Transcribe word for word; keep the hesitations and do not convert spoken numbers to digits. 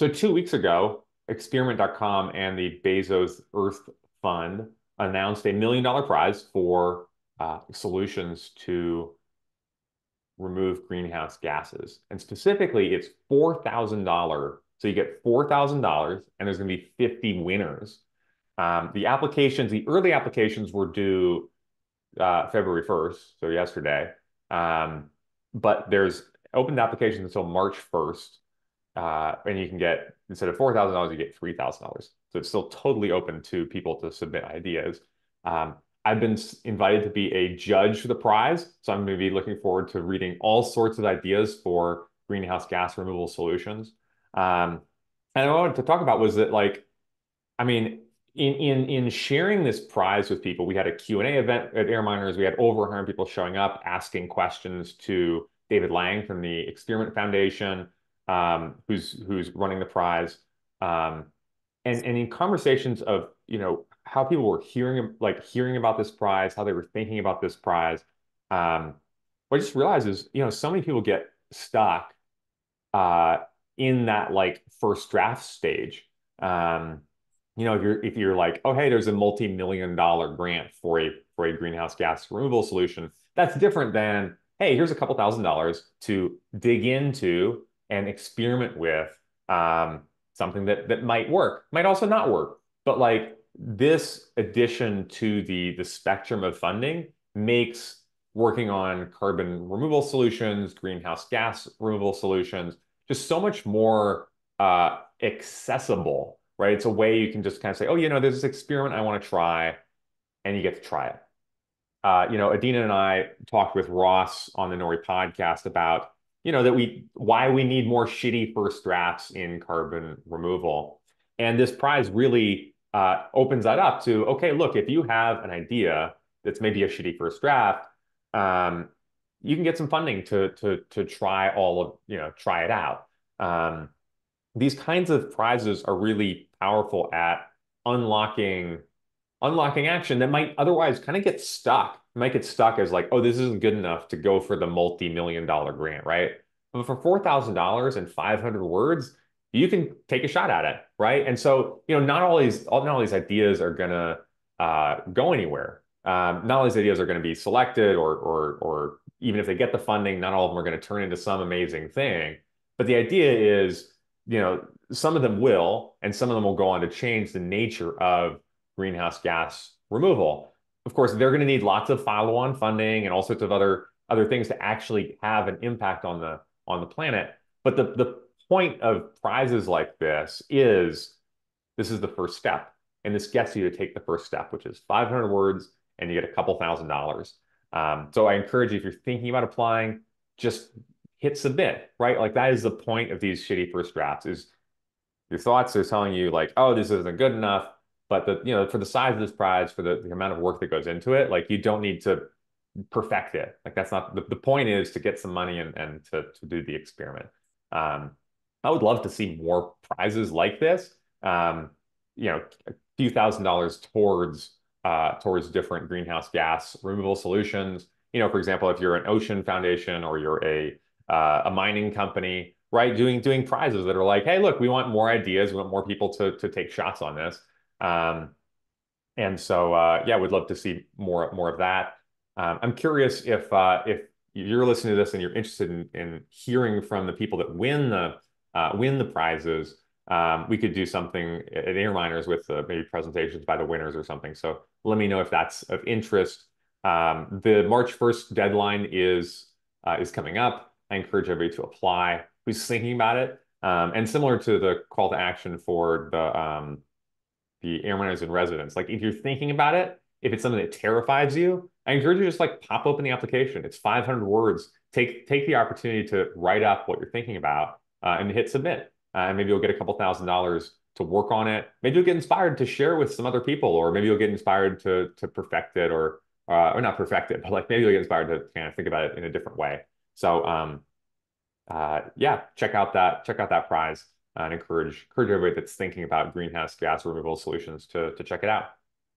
So two weeks ago, Experiment dot com and the Bezos Earth Fund announced a million dollar prize for uh, solutions to remove greenhouse gases. And specifically, it's four thousand dollars. So you get four thousand dollars, and there's going to be fifty winners. Um, the applications, the early applications were due uh, February first, so yesterday. Um, but there's opened applications until March first. Uh, and you can get, instead of four thousand dollars, you get three thousand dollars. So it's still totally open to people to submit ideas. Um, I've been invited to be a judge for the prize. So I'm going to be looking forward to reading all sorts of ideas for greenhouse gas removal solutions. Um, and what I wanted to talk about was that, like, I mean, in, in, in sharing this prize with people, we had a Q and A event at Airminers. We had over one hundred people showing up, asking questions to David Lang from the Experiment Foundation, um, who's, who's running the prize. Um, and, and in conversations of, you know, how people were hearing, like hearing about this prize, how they were thinking about this prize. Um, what I just realized is, you know, so many people get stuck, uh, in that like first draft stage. Um, you know, if you're, if you're like, oh, hey, there's a multi-million dollar grant for a, for a greenhouse gas removal solution, that's different than, hey, here's a couple thousand dollars to dig into and experiment with, um, something that, that might work, might also not work. But like this addition to the, the spectrum of funding makes working on carbon removal solutions, greenhouse gas removal solutions, just so much more uh, accessible, right? It's a way you can just kind of say, oh, you know, there's this experiment I want to try, and you get to try it. Uh, you know, Adina and I talked with Ross on the Nori podcast about, you know, that we, why we need more shitty first drafts in carbon removal. And this prize really uh, opens that up to, okay, look, if you have an idea that's maybe a shitty first draft, um, you can get some funding to, to, to try all of, you know, try it out. Um, these kinds of prizes are really powerful at unlocking, unlocking action that might otherwise kind of get stuck. It might get stuck as like, oh, this isn't good enough to go for the multi-million dollar grant, right? But for four thousand dollars and five hundred words, you can take a shot at it, right? And so, you know, not all these, not all these ideas are gonna uh, go anywhere. Um, not all these ideas are gonna be selected, or, or, or even if they get the funding, not all of them are gonna turn into some amazing thing. But the idea is, you know, some of them will, and some of them will go on to change the nature of greenhouse gas removal. Of course, they're going to need lots of follow-on funding and all sorts of other other things to actually have an impact on the on the planet. But the the point of prizes like this is this is the first step, and this gets you to take the first step, which is five hundred words, and you get a couple thousand dollars. Um, so I encourage you, if you're thinking about applying, just hit submit, right? Like that is the point of these shitty first drafts. Is your thoughts are telling you like, oh, this isn't good enough. But the, you know, for the size of this prize, for the, the amount of work that goes into it, like you don't need to perfect it. Like that's not, the, the point is to get some money and, and to, to do the experiment. Um, I would love to see more prizes like this, um, you know, a few thousand dollars towards, uh, towards different greenhouse gas removal solutions. You know, for example, if you're an ocean foundation or you're a, uh, a mining company, right, doing, doing prizes that are like, hey, look, we want more ideas. We want more people to, to take shots on this. Um, and so, uh, yeah, we'd love to see more, more of that. Um, I'm curious if, uh, if you're listening to this and you're interested in, in hearing from the people that win the, uh, win the prizes, um, we could do something at Airminers with uh, maybe presentations by the winners or something. So let me know if that's of interest. Um, the March first deadline is, uh, is coming up. I encourage everybody to apply who's thinking about it. Um, and similar to the call to action for the, um, the Airminers in residence. Like if you're thinking about it, if it's something that terrifies you, I encourage you to just like pop open the application. It's five hundred words. Take, take the opportunity to write up what you're thinking about uh, and hit submit. Uh, and maybe you'll get a couple thousand dollars to work on it. Maybe you'll get inspired to share with some other people, or maybe you'll get inspired to, to perfect it or, uh, or not perfect it, but like maybe you'll get inspired to kind of think about it in a different way. So um, uh, yeah, check out that, check out that prize. And encourage, encourage everybody that's thinking about greenhouse gas removal solutions to, to check it out.